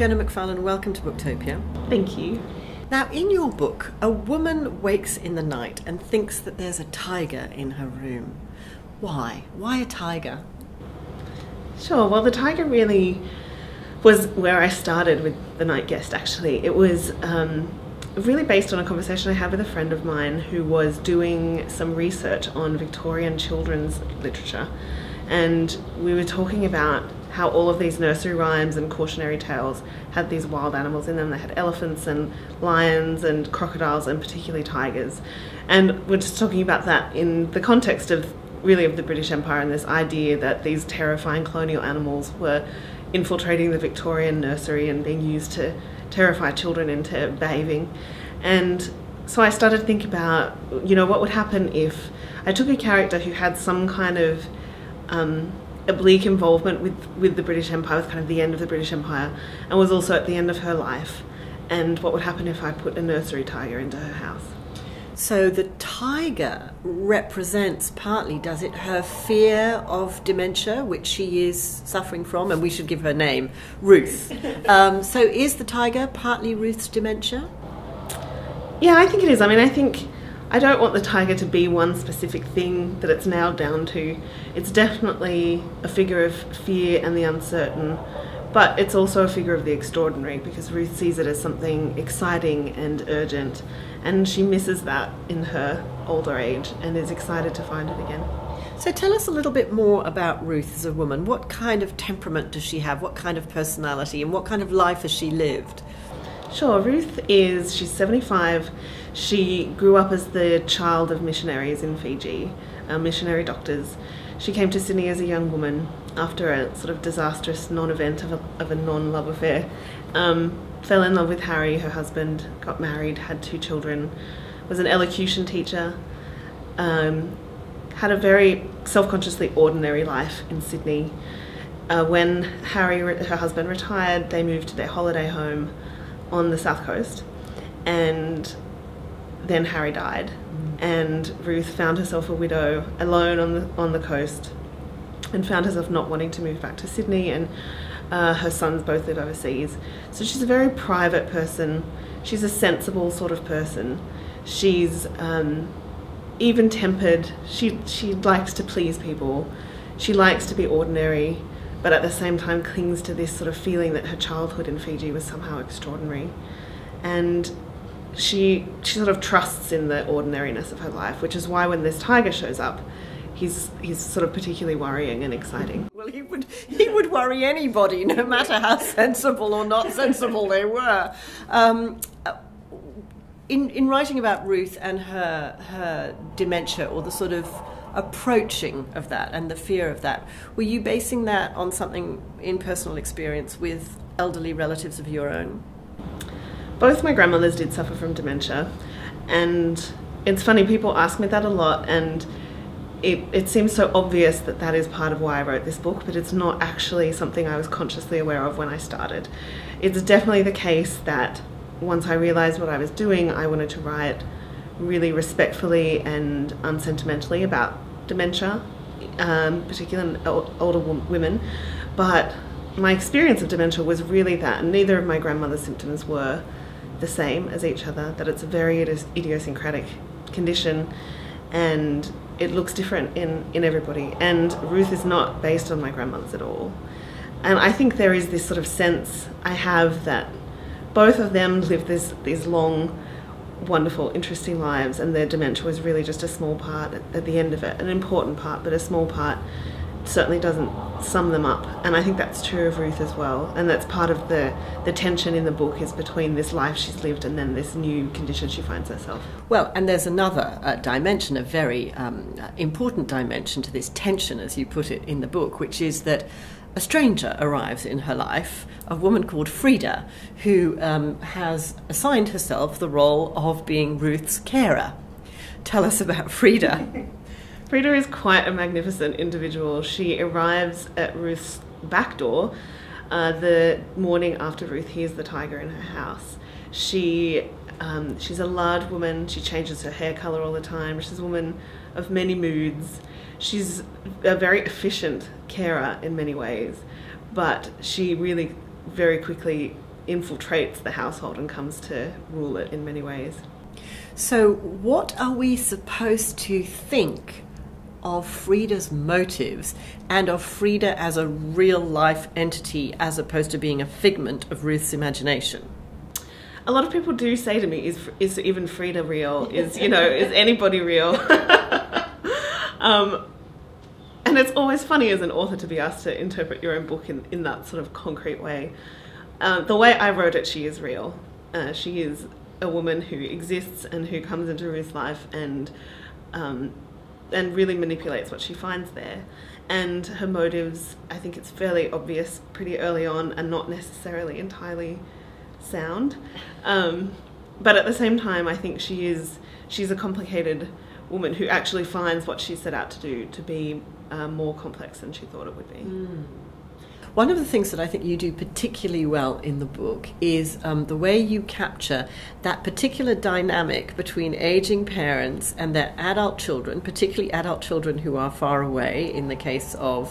Fiona McFarlane, welcome to Booktopia. Thank you. Now, in your book, a woman wakes in the night and thinks that there's a tiger in her room. Why? Why a tiger? Sure, well, the tiger really was where I started with The Night Guest, actually. It was really based on a conversation I had with a friend of mine who was doing some research on Victorian children's literature. And we were talking about how all of these nursery rhymes and cautionary tales had these wild animals in them. They had elephants and lions and crocodiles and particularly tigers. And we're just talking about that in the context of really of the British Empire and this idea that these terrifying colonial animals were infiltrating the Victorian nursery and being used to terrify children into behaving. And so I started to think about, you know, what would happen if I took a character who had some kind of oblique involvement with the British Empire, with kind of the end of the British Empire, and was also at the end of her life, and what would happen if I put a nursery tiger into her house. So the tiger represents partly, does it, her fear of dementia, which she is suffering from, and we should give her name, Ruth. So is the tiger partly Ruth's dementia? Yeah, I think it is. I mean, I don't want the tiger to be one specific thing that it's nailed down to. It's definitely a figure of fear and the uncertain, but it's also a figure of the extraordinary, because Ruth sees it as something exciting and urgent, and she misses that in her older age and is excited to find it again. So tell us a little bit more about Ruth as a woman. What kind of temperament does she have? What kind of personality, and what kind of life has she lived? Sure, Ruth is, she's 75, she grew up as the child of missionaries in Fiji, missionary doctors. She came to Sydney as a young woman after a sort of disastrous non-event of a non-love affair, fell in love with Harry, her husband, got married, had two children, was an elocution teacher, had a very self-consciously ordinary life in Sydney. When Harry, her husband, retired, they moved to their holiday home on the south coast, and then Harry died, and Ruth found herself a widow alone on the coast, and found herself not wanting to move back to Sydney, and her sons both live overseas. So she's a very private person. She's a sensible sort of person. She's even-tempered. She likes to please people. She likes to be ordinary, but at the same time clings to this sort of feeling that her childhood in Fiji was somehow extraordinary. And she sort of trusts in the ordinariness of her life, which is why when this tiger shows up, he's sort of particularly worrying and exciting. Well, he would worry anybody, no matter how sensible or not sensible they were. In writing about Ruth and her dementia, or the sort of approaching of that and the fear of that, were you basing that on something in personal experience with elderly relatives of your own? Both my grandmothers did suffer from dementia, and it's funny, people ask me that a lot, and it seems so obvious that that is part of why I wrote this book, but it's not actually something I was consciously aware of when I started. It's definitely the case that once I realized what I was doing, I wanted to write really respectfully and unsentimentally about dementia, particularly in older women. But my experience of dementia was really that, and neither of my grandmother's symptoms were the same as each other, that it's a very idiosyncratic condition, and it looks different in everybody. And Ruth is not based on my grandmother's at all. And I think there is this sort of sense I have that both of them live these long, wonderful, interesting lives, and their dementia was really just a small part at the end of it, an important part, but a small part. Certainly doesn't sum them up, and I think that's true of Ruth as well, and that's part of the tension in the book, is between this life she's lived and then this new condition she finds herself. Well, and there's another dimension, a very important dimension to this tension, as you put it in the book, which is that a stranger arrives in her life, a woman called Frida, who has assigned herself the role of being Ruth's carer. Tell us about Frida. Frida is quite a magnificent individual. She arrives at Ruth's back door the morning after Ruth hears the tiger in her house. She's a large woman. She changes her hair colour all the time. She's a woman of many moods. She's a very efficient carer in many ways, but she really very quickly infiltrates the household and comes to rule it in many ways. So what are we supposed to think of Frida's motives and of Frida as a real-life entity as opposed to being a figment of Ruth's imagination? A lot of people do say to me, is even Frida real? Is, you know, is anybody real? And it's always funny as an author to be asked to interpret your own book in that sort of concrete way. The way I wrote it, she is real. She is a woman who exists and who comes into Ruth's life and really manipulates what she finds there. And her motives, I think it's fairly obvious pretty early on, are not necessarily entirely sound. But at the same time, I think she's a complicated woman who actually finds what she set out to do to be more complex than she thought it would be. Mm. One of the things that I think you do particularly well in the book is the way you capture that particular dynamic between aging parents and their adult children, particularly adult children who are far away in the case of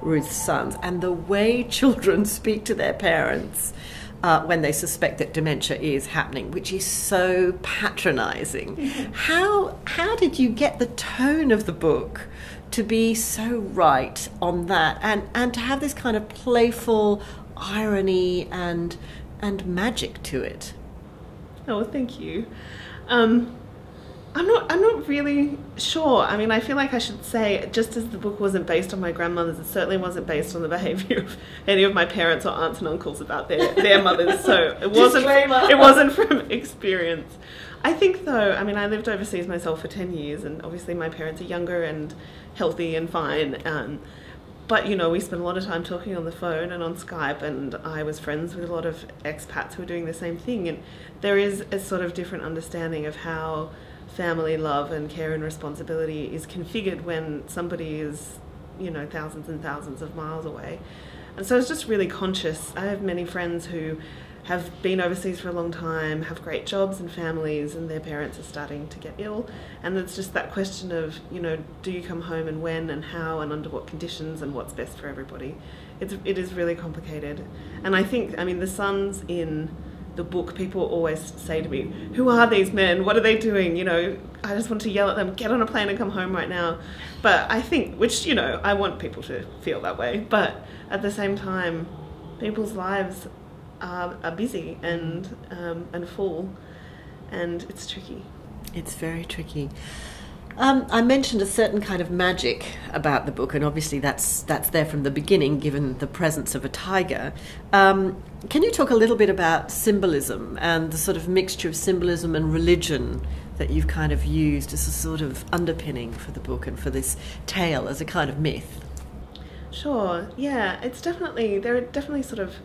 Ruth's sons, and the way children speak to their parents when they suspect that dementia is happening, which is so patronising. Mm-hmm. How did you get the tone of the book to be so right on that, and to have this kind of playful irony and magic to it? Oh, thank you. I'm not really sure. I mean, I feel like I should say, just as the book wasn't based on my grandmothers, it certainly wasn't based on the behaviour of any of my parents or aunts and uncles about their mothers. So it wasn't from experience. I think though, I mean, I lived overseas myself for 10 years and obviously my parents are younger and healthy and fine. But you know, we spent a lot of time talking on the phone and on Skype, and I was friends with a lot of expats who were doing the same thing. And there is a sort of different understanding of how family love and care and responsibility is configured when somebody is, you know, thousands and thousands of miles away. And so I was just really conscious. I have many friends who have been overseas for a long time, have great jobs and families, and their parents are starting to get ill. And it's just that question of, you know, do you come home and when and how and under what conditions and what's best for everybody? It is really complicated. And I think, I mean, the sons in the book, people always say to me, who are these men? What are they doing? You know, I just want to yell at them, get on a plane and come home right now. But I think, which, you know, I want people to feel that way. But at the same time, people's lives are busy and full, and it's tricky. It's very tricky. I mentioned a certain kind of magic about the book, and obviously that's there from the beginning, given the presence of a tiger. Can you talk a little bit about symbolism and the sort of mixture of symbolism and religion that you've kind of used as a sort of underpinning for the book and for this tale as a kind of myth? Sure, yeah, it's definitely, there are definitely sort of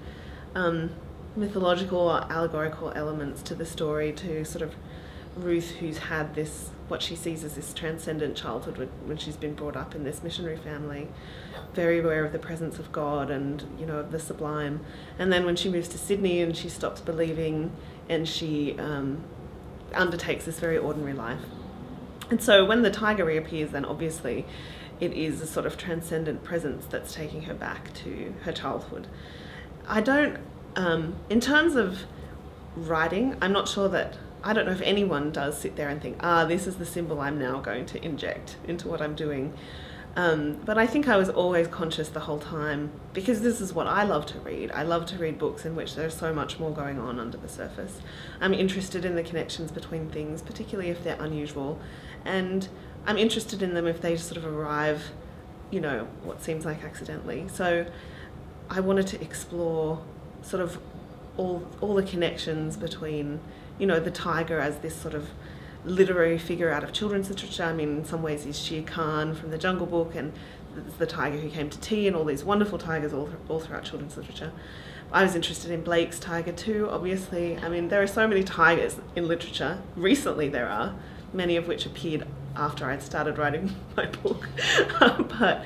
mythological or allegorical elements to the story, to sort of Ruth, who's had this, what she sees as this transcendent childhood when she's been brought up in this missionary family, very aware of the presence of God and, you know, of the sublime. And then when she moves to Sydney and she stops believing and she undertakes this very ordinary life. And so when the tiger reappears, then obviously it is a sort of transcendent presence that's taking her back to her childhood. I don't, in terms of writing, I'm not sure that, I don't know if anyone does sit there and think, ah, this is the symbol I'm now going to inject into what I'm doing. But I think I was always conscious the whole time, because this is what I love to read. I love to read books in which there's so much more going on under the surface. I'm interested in the connections between things, particularly if they're unusual. And I'm interested in them if they sort of arrive, you know, what seems like accidentally. So I wanted to explore sort of all the connections between, you know, the tiger as this sort of literary figure out of children's literature. I mean, in some ways he's Shere Khan from The Jungle Book, and the tiger who came to tea, and all these wonderful tigers all throughout children's literature. I was interested in Blake's tiger too, obviously. I mean, there are so many tigers in literature. Recently there are, many of which appeared after I'd started writing my book. But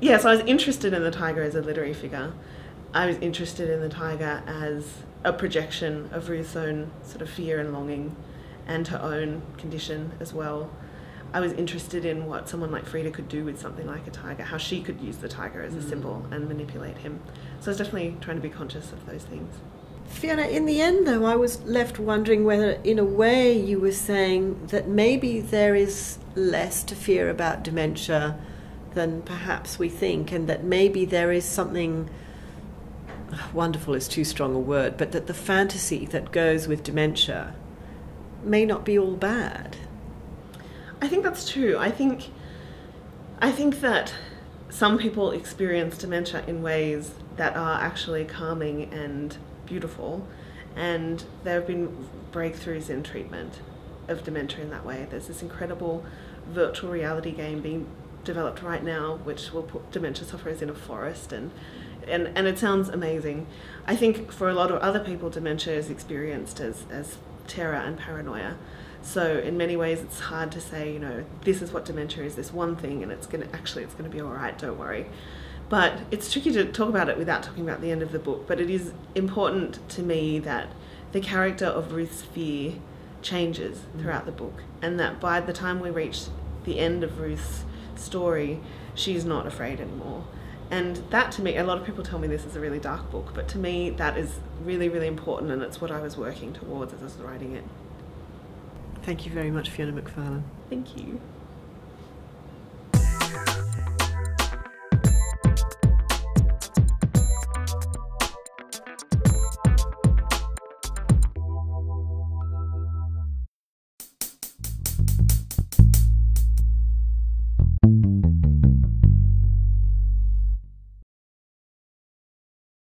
yeah, so I was interested in the tiger as a literary figure. I was interested in the tiger as a projection of Ruth's own sort of fear and longing and her own condition as well. I was interested in what someone like Frida could do with something like a tiger, how she could use the tiger as a symbol and manipulate him. So I was definitely trying to be conscious of those things. Fiona, in the end, though, I was left wondering whether, in a way, you were saying that maybe there is less to fear about dementia than perhaps we think, and that maybe there is something wonderful is too strong a word, but that the fantasy that goes with dementia may not be all bad. I think that's true. I think that some people experience dementia in ways that are actually calming and beautiful, and there have been breakthroughs in treatment of dementia in that way. There's this incredible virtual reality game being developed right now which will put dementia sufferers in a forest, and it sounds amazing. I think for a lot of other people, dementia is experienced as terror and paranoia. So in many ways it's hard to say, you know, this is what dementia is, this one thing, and it's going to be all right, don't worry. But it's tricky to talk about it without talking about the end of the book. But it is important to me that the character of Ruth's fear changes throughout the book, and that by the time we reach the end of Ruth's story, she's not afraid anymore. And that, to me, a lot of people tell me this is a really dark book, but to me that is really, really important, and it's what I was working towards as I was writing it. Thank you very much, Fiona McFarlane. Thank you.